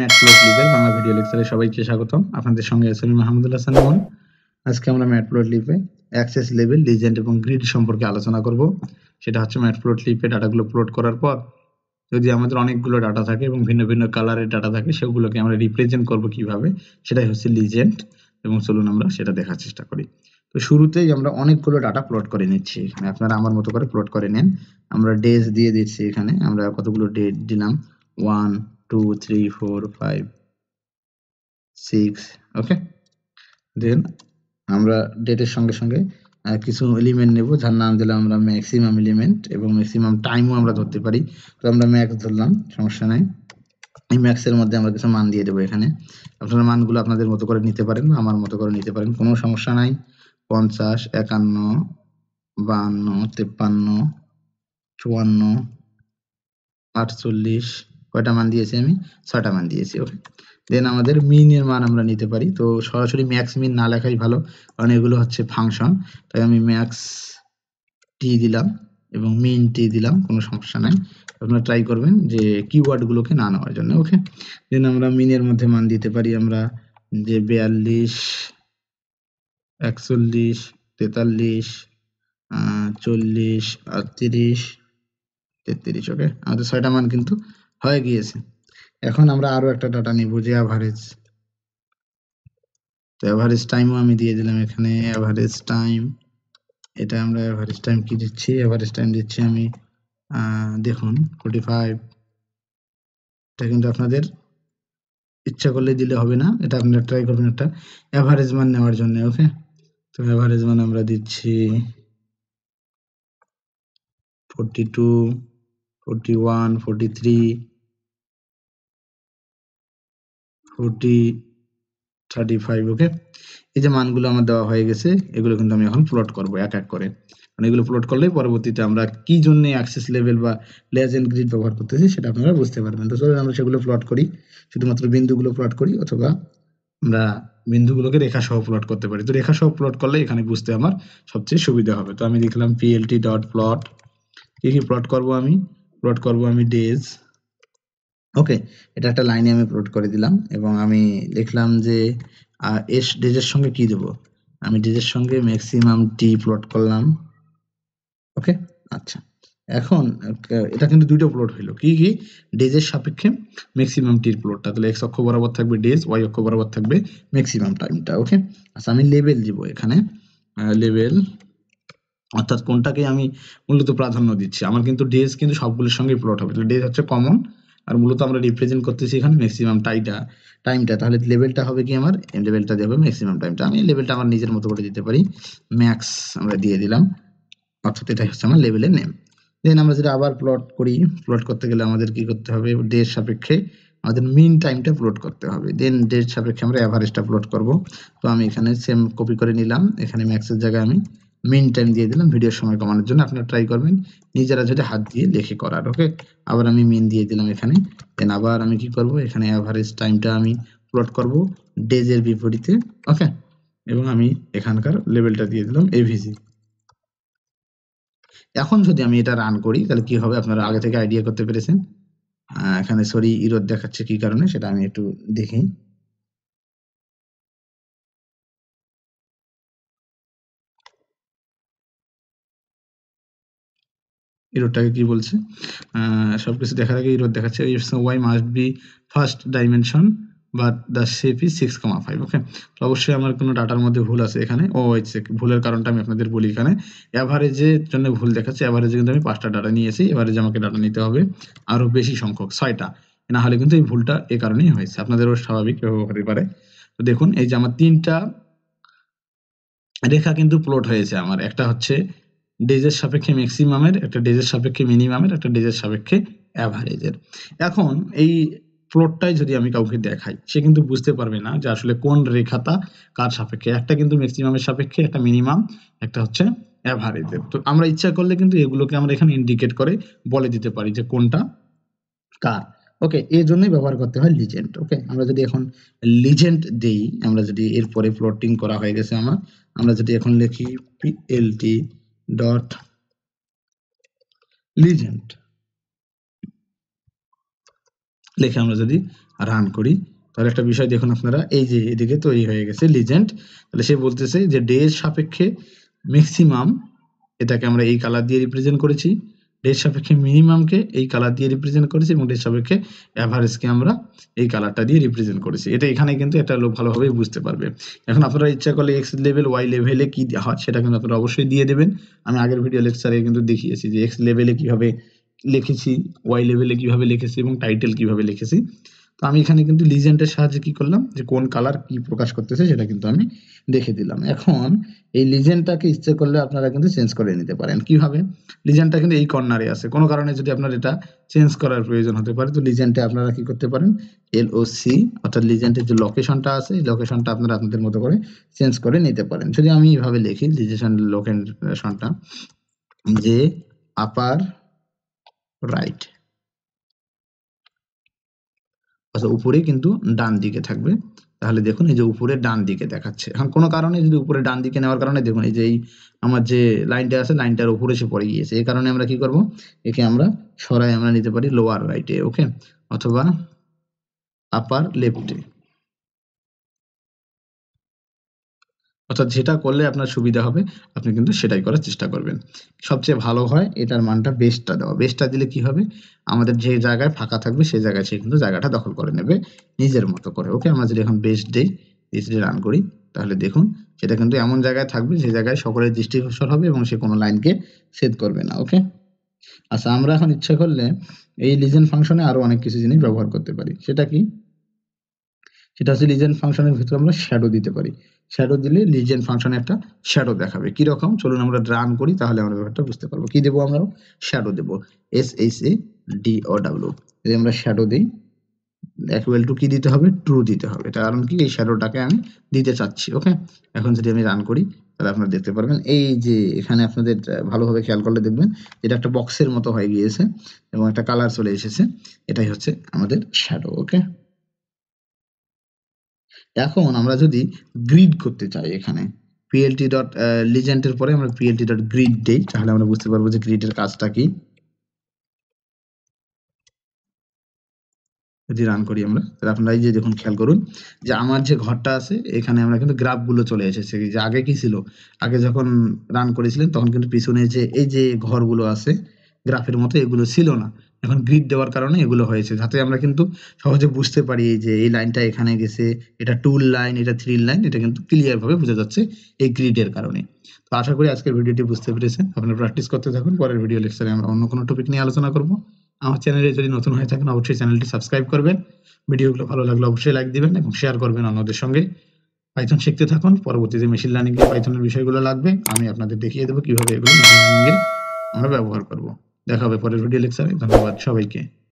Math প্লটলিবেল Bangla video লেকচারে সবাইকে স্বাগতম। আপনাদের সঙ্গে আছি আমি মাহমুদুল হাসান মোহন। আজকে আমরা ম্যাথ প্লটলিবে অ্যাক্সেস লেভেল, লিজেন্ড এবং গ্রিড সম্পর্কে আলোচনা করব। সেটা হচ্ছে ম্যাথ প্লটলিবে ডাটাগুলো প্লট করার পর যদি আমাদের অনেকগুলো ডাটা থাকে এবং ভিন্ন ভিন্ন কালারের ডাটা থাকে, সেগুলোকে আমরা রিপ্রেজেন্ট করব কিভাবে, সেটাই হচ্ছে লিজেন্ড। এবং চলুন আমরা সেটা দেখার চেষ্টা করি। তো শুরুতেই আমরা অনেকগুলো ডাটা প্লট করে নিচ্ছি, আপনারা আমার মতো করে প্লট করে নেন। আমরা ডেজ দিয়ে দিচ্ছি, এখানে আমরা কতগুলো ডেট দিলাম, 1 2 3 4 5 6, ওকে। দেন আমরা ডেটের সঙ্গে সঙ্গে কিছু এলিমেন্ট নেব, যার নাম দিলাম আমরা ম্যাক্সিমাম এলিমেন্ট এবং ম্যাক্সিমাম টাইমও আমরা ধরতে পারি। তো আমরা ম্যাক্স ধরলাম, সমস্যা নাই। এই ম্যাক্সের মধ্যে আমরা কিছু মান দিয়ে দেবো। এখানে আপনারা মানগুলো আপনাদের মতো করে নিতে পারেন বা আমার মতো করে নিতে পারেন, কোনো সমস্যা নাই। 50, 51, 52, 53, 54, 48, 6টা মান দিয়েছি আমি, 6টা মান দিয়েছি, ওকে। দেন আমাদের মিন এর মান আমরা নিতে পারি। তো সরাসরি ম্যাক্স মিন না লেখাই ভালো, কারণ এগুলো হচ্ছে ফাংশন। তাই আমি ম্যাক্স টি দিলাম এবং মিন টি দিলাম, কোনো সমস্যা নাই। আপনারা ট্রাই করবেন যে কিওয়ার্ড গুলোকে না নেওয়ার জন্য, ওকে। দেন আমরা মিনের মধ্যে মান দিতে পারি আমরা যে 42, 41, 43, 40, 38, 33, ওকে। আমাদের 6টা মান কিন্তু হয়ে গিয়েছে। এখন আমরা আরো একটা ডাটা নিব যে অ্যাভারেজ। তো অ্যাভারেজ টাইমও আমি দিয়ে দিলাম এখানে, অ্যাভারেজ টাইম। এটা আমরা অ্যাভারেজ টাইম কি দিচ্ছি, অ্যাভারেজ টাইম দিচ্ছি আমি দেখুন 45। এটা কিন্তু আপনাদের ইচ্ছা করলে দিলে হবে না, এটা আপনারা ট্রাই করবেন একটা অ্যাভারেজ মান নেওয়ার জন্য, ওকে। তো অ্যাভারেজ মান আমরা দিচ্ছি 42, 41, 43, 40, 35, ওকে। এই যে মানগুলো আমার দেওয়া হয়ে গেছে, এগুলো কিন্তু আমি এখন প্লট করব এক এক করে। মানে এগুলো প্লট করলে পরবর্তীতে আমরা কি জন্য অ্যাক্সেস লেভেল বা লিজেন্ড গ্রিড ব্যবহার করতেছি সেটা আপনারা বুঝতে পারবেন। তো চলুন আমরা সেগুলো প্লট করি, শুধুমাত্র বিন্দুগুলো প্লট করি, অথবা আমরা বিন্দুগুলোকে রেখা সহ প্লট করতে পারি। তো রেখা সহ প্লট করলে এখানে বুঝতে আমার সবচেয়ে সুবিধা হবে। তো আমি লিখলাম plt.plot। কি প্লট করব আমি? প্লট করব আমি ডেজ, ওকে। এটা একটা লাইনে আমি প্লট করে দিলাম এবং আমি লিখলাম যে এস ডেজের সঙ্গে কি দেব, আমি ডেজের সঙ্গে ম্যাক্সিমাম টি প্লট করলাম, ওকে। আচ্ছা, এখন এটা কিন্তু দুটো প্লট হলো, কি কি ডেজের সাপেক্ষে ম্যাক্সিমাম টির প্লটটা। তাহলে এক্স অক্ষ বরাবর থাকবে ডেজ, ওয়াই অক্ষ বরাবর থাকবে ম্যাক্সিমাম টাইমটা, ওকে। আচ্ছা, আমি লেভেল দিব এখানে, লেভেল অর্থাৎ কোনটাকে আমি মূলত প্রাধান্য দিচ্ছি। আমার কিন্তু ডেজ কিন্তু সবগুলোর সঙ্গে প্লট হবে, তাহলে ডেজ হচ্ছে কমন, আর মূলত আমরা রিপ্রেজেন্ট করতেছি এখানে ম্যাক্সিমাম টাইমটা। তাহলে লেভেলটা হবে কি, আমার লেভেলটা দেবো ম্যাক্সিমাম টাইমটা। আমি লেভেলটা আমার নিজের মতো করে দিতে পারি, ম্যাক্স আমরা দিয়ে দিলাম, অর্থাৎ এটাই হচ্ছে আমার লেভেলের নেম। দেন আমরা যদি আবার প্লট করি, প্লট করতে গেলে আমাদের কি করতে হবে, ডের সাপেক্ষে আমাদের মিন টাইমটা প্লট করতে হবে। দেন ডের সাপেক্ষে আমরা অ্যাভারেজটা প্লট করব। তো আমি এখানে সেম কপি করে নিলাম, এখানে ম্যাক্সের জায়গায় আমি মিন টাইম দিয়ে দিলাম ভিডিওর সময় কমানোর জন্য। আপনারা ট্রাই করবেন নিজেরা যদি হাত দিয়ে লেখে করার, ওকে। আবার আমি মিন দিয়ে দিলাম এখানে। দেন আবার আমি কি করব, এখানে অ্যাভারেজ টাইমটা আমি প্লট করব ডেজের বিপরীতে, ওকে। এবং আমি এখানকার লেভেলটা দিয়ে দিলাম এভিজি। এখন যদি আমি এটা রান করি তাহলে কি হবে, আপনারা আগে থেকে আইডিয়া করতে পেরেছেন। এখানে সরি ইরর দেখাচ্ছে কি কারণে, সেটা আমি একটু দেখি। ইরোডটাকে কি বলছে, সবকিছু দেখার আগে ইরোড দেখাচ্ছে y must be first dimension but the shape is 6,5, ওকে। তো অবশ্যই আমার কোনো ডাটার মধ্যে ভুল আছে এখানে, ও হচ্ছে ভুলের কারণটা আমি আপনাদের বলি। এখানে অ্যাভারেজের জন্য ভুল দেখাচ্ছে, অ্যাভারেজে কিন্তু আমি 5টা ডাটা নিয়েছি, অ্যাভারেজ আমাকে ডাটা নিতে হবে আরো বেশি সংখ্যক, 6টা। না হলে কিন্তু এই ভুলটা এ কারণেই হয়েছে, আপনাদেরও স্বাভাবিক হতে পারে। তো দেখুন এই যে আমার 3টা রেখা কিন্তু প্লট হয়েছে আমার, একটা হচ্ছে ডেজের সাপেক্ষে ম্যাক্সিমামের, একটা ডেজের সাপেক্ষে মিনিমামের, একটা ডেজের সাপেক্ষে অ্যাভারেজের। এখন এই প্লটটাই যদি আমি কাউকে দেখাই, সে কিন্তু বুঝতে পারবে না যে আসলে কোন রেখাটা কার সাপেক্ষে। একটা কিন্তু ম্যাক্সিমামের সাপেক্ষে, একটা মিনিমাম, একটা হচ্ছে অ্যাভারেজের। তো আমরা ইচ্ছা করলে কিন্তু এগুলোকে আমরা এখানে ইন্ডিকেট করে বলে দিতে পারি যে কোনটা কার, ওকে। এই জন্যই ব্যবহার করতে হয় লিজেন্ড, ওকে। আমরা যদি এখন লিজেন্ড দেই, আমরা যদি এরপরে প্লটিং করা হয়ে গেছে আমার, আমরা যদি এখন লিখি plt.legend, লিখে আমরা যদি রান করি তাহলে একটা বিষয় দেখুন আপনারা এই যে এদিকে তৈরি হয়ে গেছে লিজেন্ড। তাহলে সে বলতেছে যে ডে এর সাপেক্ষে ম্যাক্সিমাম এটাকে আমরা এই কালার দিয়ে রিপ্রেজেন্ট করেছি, ডের সাপেক্ষে মিনিমামকে এই কালার দিয়ে রিপ্রেজেন্ট করেছি এবং ডের সাপেক্ষে অ্যাভারেজকে আমরা এই কালারটা দিয়ে রিপ্রেজেন্ট করেছি। এটা এখানে কিন্তু একটা লোক ভালোভাবে বুঝতে পারবে। এখন আপনারা ইচ্ছা করলে এক্স লেভেল ওয়াই লেভেলে কি হয় সেটা কিন্তু আপনারা অবশ্যই দিয়ে দেবেন। আমি আগের ভিডিও লেকচারে কিন্তু দেখিয়েছি যে এক্স লেভেলে কিভাবে লিখেছি, ওয়াই লেভেলে কিভাবে লিখেছি এবং টাইটেল কিভাবে লিখেছি। তো আমি এখানে কিন্তু লিজেন্ডের সাহায্যে কি করলাম যে কোন কালার কি প্রকাশ করতেছে সেটা কিন্তু আমি দেখে দিলাম। এখন এই লিজেন্ডটাকে ইচ্ছে করলে আপনারা কিন্তু চেঞ্জ করে নিতে পারেন। কিভাবে? লিজেন্ডটা কিন্তু এই কর্নারে আছে, কোনো কারণে যদি আপনার এটা চেঞ্জ করার প্রয়োজন হতে পারে তো লিজেন্ডে আপনারা কি করতে পারেন LOC অর্থাৎ লিজেন্ডের যে লোকেশনটা আছে এই লোকেশনটা আপনারা আপনাদের মতো করে চেঞ্জ করে নিতে পারেন। যদি আমি এইভাবে লিখি লিজেশন লোকেশনটা যে আপার রাইট আচ্ছা উপরে কিন্তু ডান দিকে থাকবে, তাহলে দেখুন এই যে উপরে ডান দিকে দেখাচ্ছে। এখন কোনো কারণে যদি উপরে ডান দিকে নেওয়ার কারণে দেখুন এই যে এই আমার যে লাইনটা আছে লাইনটার উপরে সে পড়ে গিয়েছে, এই কারণে আমরা কি করব একে আমরা সরাই আমরা নিতে পারি লোয়ার রাইটে, ওকে, অথবা আপার লেফটে, অর্থাৎ যেটা করলে আপনার সুবিধা হবে আপনি কিন্তু সেটাই করার চেষ্টা করবেন। সবচেয়ে ভালো হয় এটার মানটা বেস্টটা দেওয়া। বেস্টটা দিলে কি হবে আমাদের যে জায়গায় ফাঁকা থাকবে সেই জায়গায় সে কিন্তু জায়গাটা দখল করে নেবে নিজের মতো করে, ওকে। আমরা যদি এখন বেস্ট দেই, বেস্ট দিয়ে রান করি তাহলে দেখুন সেটা কিন্তু এমন জায়গায় থাকবে যে জায়গায় সকলের দৃষ্টিগোচর হবে এবং সে কোনো লাইনকে ছেদ করবে না, ওকে। আচ্ছা আমরা এখন ইচ্ছা করলে এই লিজেন্ড ফাংশনে আরো অনেক কিছু জিনিস ব্যবহার করতে পারি। সেটা কি? সেটা হচ্ছে লিজেন্ড ফাংশনের ভিতরে আমরা শ্যাডো দিতে পারি। শ্যাডো দিলে লিজেন্ড ফাংশনে একটা শ্যাডো দেখাবে। কিরকম? চলুন আমরা রান করি তাহলে আমরা ব্যাপারটা বুঝতে পারবো। কি দেবো আমরা? শ্যাডো দেবো, SHADOW। যদি আমরা শ্যাডো দিই ইকুয়াল টু কি দিতে হবে? ট্রু দিতে হবে। কারণ কি এই শ্যাডোটাকে আমি দিতে চাচ্ছি, ওকে। এখন যদি আমি রান করি তাহলে আপনারা দেখতে পারবেন এই যে এখানে আপনাদের ভালোভাবে খেয়াল করলে দেখবেন এটা একটা বক্সের মতো হয়ে গিয়েছে এবং একটা কালার চলে এসেছে, এটাই হচ্ছে আমাদের শ্যাডো, ওকে। এখন আমরা যদি গ্রিড করতে চাই এখানে plt.legend এর পরে আমরা plt.grid দেই তাহলে আমরা বুঝতে পারবো যে গ্রিডের কাজটা কি। যদি রান করি আমরা তাহলে আপনারা এই যে দেখুন খেয়াল করুন যে আমার যে ঘরটা আছে এখানে আমরা কিন্তু গ্রাফগুলো চলে এসেছে। যে আগে কি ছিল, আগে যখন রান করেছিলেন তখন কিন্তু পিছনে যে এই যে ঘরগুলো আছে গ্রাফের মতো এগুলো ছিল না, এখন গ্রিড দেওয়ার কারণে এগুলো হয়েছে যাতে আমরা কিন্তু সহজে বুঝতে পারি যে এই লাইনটা এখানে গেছে, এটা 2 লাইন, এটা 3 লাইন, এটা কিন্তু ক্লিয়ার ভাবে বোঝা যাচ্ছে এই গ্রিডের কারণে। তো আশা করি আজকের ভিডিওটি বুঝতে পেরেছেন। আপনারা প্র্যাকটিস করতে থাকুন, পরের ভিডিও লেকচারে আমরা অন্য কোনো টপিক নিয়ে আলোচনা করব। আমার চ্যানেলে যদি নতুন হয়ে থাকেন অবশ্যই চ্যানেলটি সাবস্ক্রাইব করবেন, ভিডিওগুলো ভালো লাগলে অবশ্যই লাইক দিবেন এবং শেয়ার করবেন অন্যদের সঙ্গে। পাইথন শিখতে থাকুন, পরবর্তীতে মেশিন লার্নিং এ পাইথনের বিষয়গুলো লাগবে আমি আপনাদের দেখিয়ে দেবো কিভাবে এগুলো মেশিন লার্নিং এ আমরা ব্যবহার করব। দেখা হবে পরের ভিডিও লেকচারে। ধন্যবাদ সবাইকে।